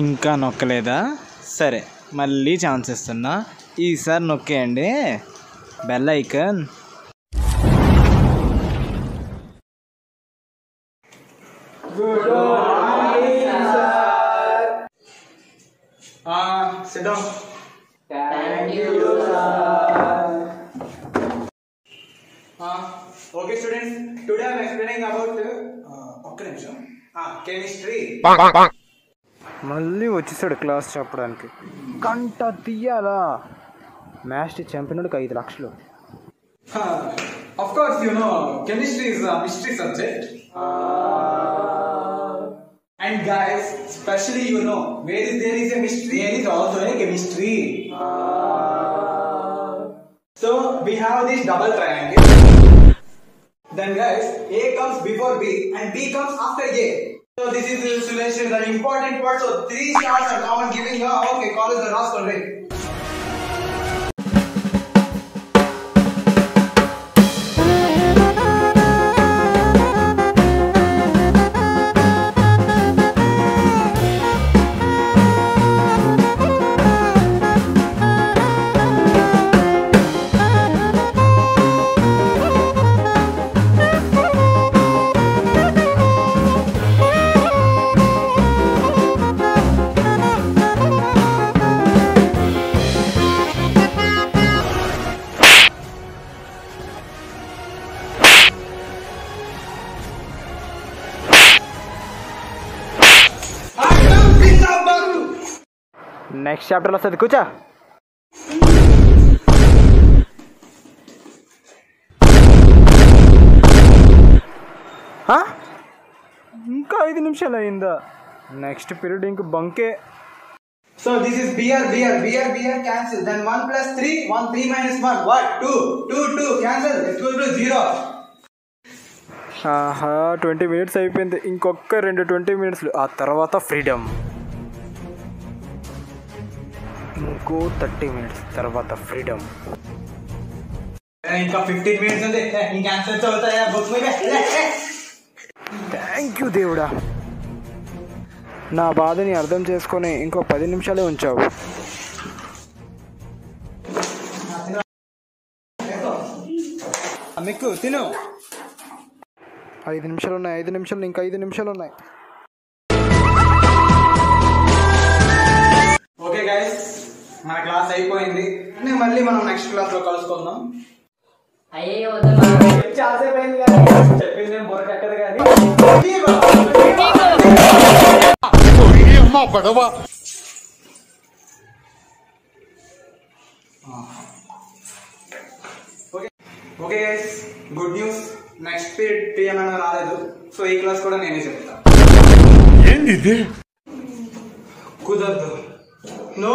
ఇంకా నొక్కలేదా? సరే మళ్ళీ ఛాన్స్ ఇస్తున్నా, ఈసారి నొక్కేయండి bell icon. Sit down. Thank you, sir. Okay, students. Today I am explaining about chemistry. Malli vachisadu class cheppadaniki. Ganta tiyala. Master champion ku 5 lakshalu. Of course, you know chemistry is a mystery subject. And guys, especially you know, where there is a mystery, there is also a chemistry. So we have this double triangle. Then guys, A comes before B and B comes after A. So this is illustration, the important part. So three stars are common giving here. Okay, call is the rascal, right? Next chapter लस्ते कुछ हाँ इनका 5 निमिषाल अयिंदा next period इंक बंके. So this is BR cancel, then 1 + 3 1 3 - 1 what 2 2 2 cancel = 0. ఆహా 20 minutes అయిపోయింది, ఇంకొక 2 20 minutes ఆ తర్వాత ఫ్రీడమ్, ఇంకో 30 minutes తర్వాత ఫ్రీడమ్, ఇంకా 15 minutes ఉంది. ఇంకా ఆన్సర్స్ అవుతాయా బుక్ మీద? థాంక్యూ దేవుడా, నా బాధని అర్థం చేసుకొని ఇంకో 10 నిమిషాలే ఉంచావు. అమ్మకు తిను, 5 నిమిషాలు ఉన్నాయి, 5 నిమిషాలు ఇంకా 5 నిమిషాలు ఉన్నాయి. ఓకే గైస్, మన క్లాస్ అయిపోయింది, మళ్ళీ మనం నెక్స్ట్ క్లాస్ లో కలుసుకుందాం. అయ్యో చెప్పింది బొరకక్కదు కానీ okay guys, good news, next period PM అన్న రాలేదు, సో ఈ క్లాస్ కూడా నేనే చెప్తాను. ఏంది కుదరదు, no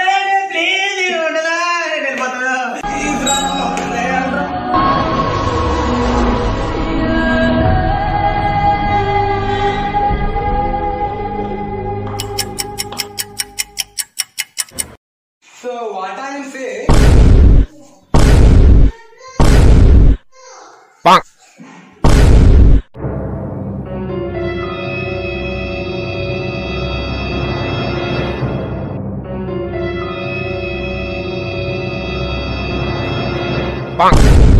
so what I will say Bang!